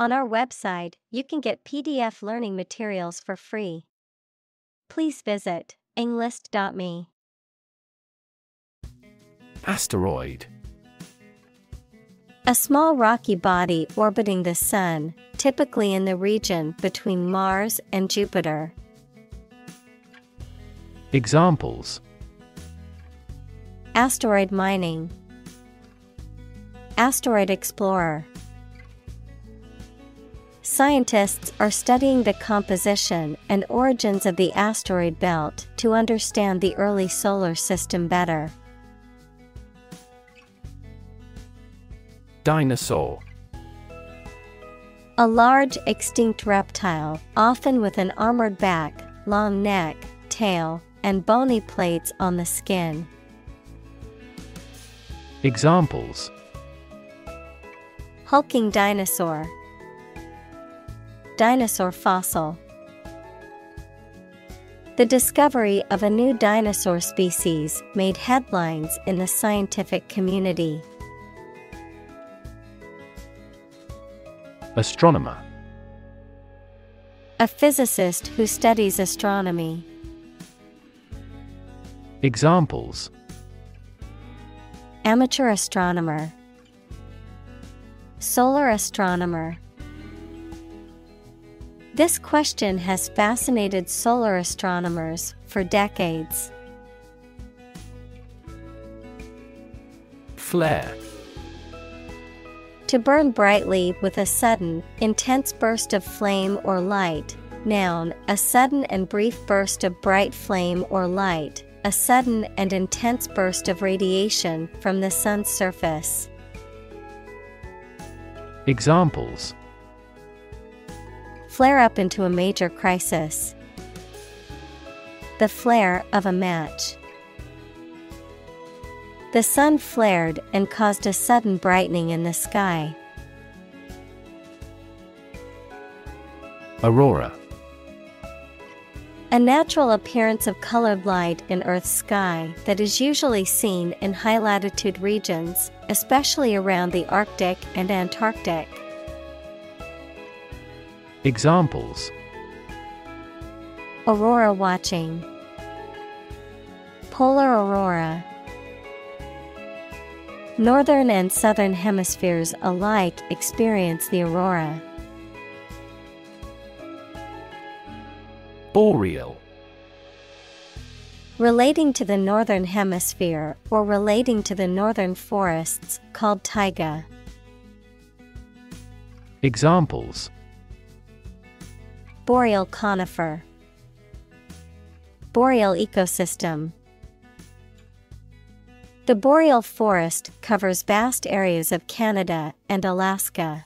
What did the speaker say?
On our website, you can get PDF learning materials for free. Please visit Englist.me. Asteroid. A small rocky body orbiting the Sun, typically in the region between Mars and Jupiter. Examples: asteroid mining, asteroid explorer. Scientists are studying the composition and origins of the asteroid belt to understand the early solar system better. Dinosaur. A large extinct reptile, often with an armored back, long neck, tail, and bony plates on the skin. Examples: hulking dinosaur, dinosaur fossil. The discovery of a new dinosaur species made headlines in the scientific community. Astronomer. A physicist who studies astronomy. Examples: amateur astronomer, solar astronomer. This question has fascinated solar astronomers for decades. Flare. To burn brightly with a sudden, intense burst of flame or light. Noun, a sudden and brief burst of bright flame or light, a sudden and intense burst of radiation from the sun's surface. Examples: flare up into a major crisis, the flare of a match. The sun flared and caused a sudden brightening in the sky. Aurora. A natural appearance of colored light in Earth's sky that is usually seen in high-latitude regions, especially around the Arctic and Antarctic. Examples: aurora watching, polar aurora. Northern and southern hemispheres alike experience the aurora. Boreal. Relating to the northern hemisphere or relating to the northern forests, called taiga. Examples: boreal conifer, boreal ecosystem. The boreal forest covers vast areas of Canada and Alaska.